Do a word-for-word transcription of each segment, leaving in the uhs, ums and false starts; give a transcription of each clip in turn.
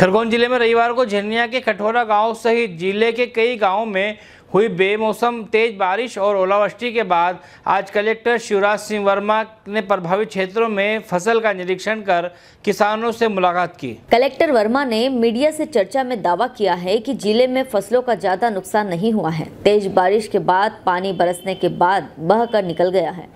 खरगोन जिले में रविवार को झिरन्या के काठोरा गांव सहित जिले के कई गांवों में हुई बेमौसम तेज बारिश और ओलावृष्टि के बाद आज कलेक्टर शिवराज सिंह वर्मा ने प्रभावित क्षेत्रों में फसल का निरीक्षण कर किसानों से मुलाकात की। कलेक्टर वर्मा ने मीडिया से चर्चा में दावा किया है कि जिले में फसलों का ज्यादा नुकसान नहीं हुआ है। तेज बारिश के बाद पानी बरसने के बाद बह कर निकल गया है।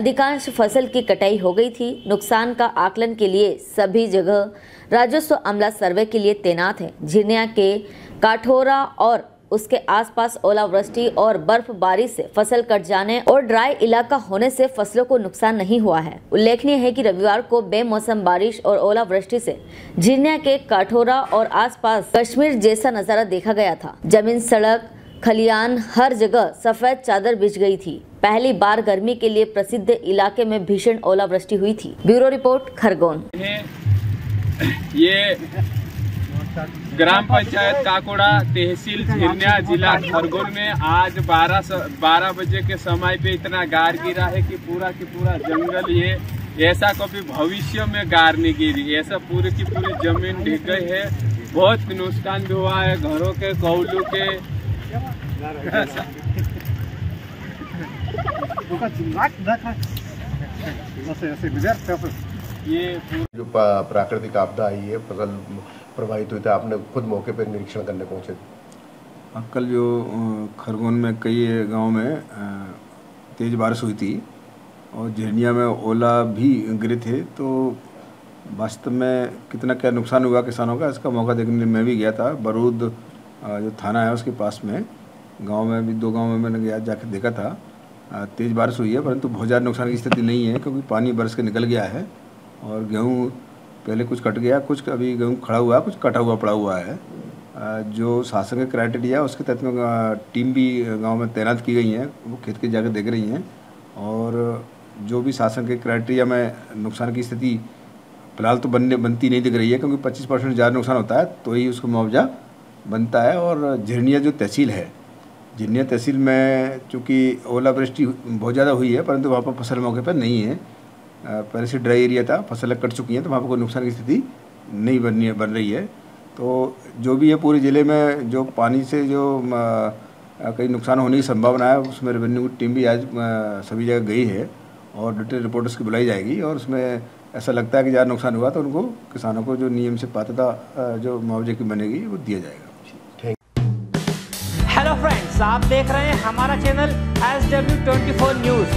अधिकांश फसल की कटाई हो गयी थी। नुकसान का आकलन के लिए सभी जगह राजस्व अमला सर्वे के लिए तैनात है। झिरन्या के काठोरा और उसके आसपास ओलावृष्टि और बर्फबारी से फसल कट जाने और ड्राई इलाका होने से फसलों को नुकसान नहीं हुआ है। उल्लेखनीय है कि रविवार को बेमौसम बारिश और ओलावृष्टि से झिरन्या के काठोरा और आसपास कश्मीर जैसा नजारा देखा गया था। जमीन, सड़क, खलियान, हर जगह सफेद चादर बिछ गई थी। पहली बार गर्मी के लिए प्रसिद्ध इलाके में भीषण ओलावृष्टि हुई थी। Bureau report, Khargone. ये ग्राम पंचायत काकोड़ा, तहसील झिरन्या, जिला खरगोन में आज बारह बजे के समय पे इतना गार गिरा है कि पूरा की पूरा जंगल, ये ऐसा कभी भविष्य में गार नहीं गिरी, ऐसा पूरी की पूरी जमीन ढह गई है। बहुत नुकसान भी हुआ है, घरों के, कौलू के। ये जो प्राकृतिक आपदा आई है, फसल प्रभावित हुई था, आपने खुद मौके पर निरीक्षण करने पहुंचे? कल जो खरगोन में कई गांव में तेज बारिश हुई थी और झिरन्या में ओला भी गिरे थे, तो वास्तव में कितना क्या नुकसान हुआ किसानों का, इसका मौका देखने मैं भी गया था। बरूद जो थाना है उसके पास में गांव में भी, दो गांव में मैंने गया, जाकर देखा था। तेज़ बारिश हुई है परंतु बहुत ज़्यादा नुकसान की स्थिति नहीं है, क्योंकि पानी बरस के निकल गया है और गेहूँ पहले कुछ कट गया, कुछ अभी गेहूँ खड़ा हुआ, कुछ कटा हुआ पड़ा हुआ है। जो शासन के क्राइटेरिया उसके तहत में टीम भी गांव में तैनात की गई है, वो खेत के जाकर देख रही हैं और जो भी शासन के क्राइटेरिया में नुकसान की स्थिति फिलहाल तो बनने बनती नहीं दिख रही है, क्योंकि पच्चीस परसेंट ज़्यादा नुकसान होता है तो ही उसको मुआवजा बनता है। और झिरन्या जो तहसील है, झिरन्या तहसील में चूँकि ओलावृष्टि बहुत ज़्यादा हुई है परंतु वहाँ पर फसल मौके पर नहीं है, पहले से ड्राई एरिया था, फसलें कट चुकी हैं, तो वहाँ पर कोई नुकसान की स्थिति नहीं बननी है बन रही है। तो जो भी है पूरे ज़िले में जो पानी से जो कई नुकसान होने की संभावना है, उसमें रेवेन्यू की टीम भी आज सभी जगह गई है और डिटेल रिपोर्ट उसकी बुलाई जाएगी और उसमें ऐसा लगता है कि ज़्यादा नुकसान हुआ तो उनको, किसानों को जो नियम से पात्रता जो मुआवजे की बनेगी वो दिया जाएगा। हेलो फ्रेंड्स, आप देख रहे हैं हमारा चैनल एस डब्ल्यू चौबीस न्यूज़।